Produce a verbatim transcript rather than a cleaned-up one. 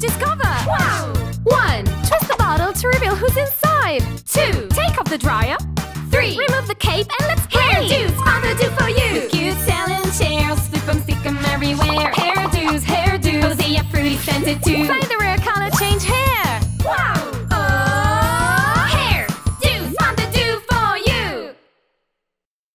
discover! Wow! one. Twist the bottle to reveal who's inside! two. Take off the dryer! three. Remove the cape and let's play! Hair Dooz, Father do for you! With cute selling chairs, flip 'em, stick 'em everywhere! Hair Dooz, Hair Dooz, oh, they are fruity scented too!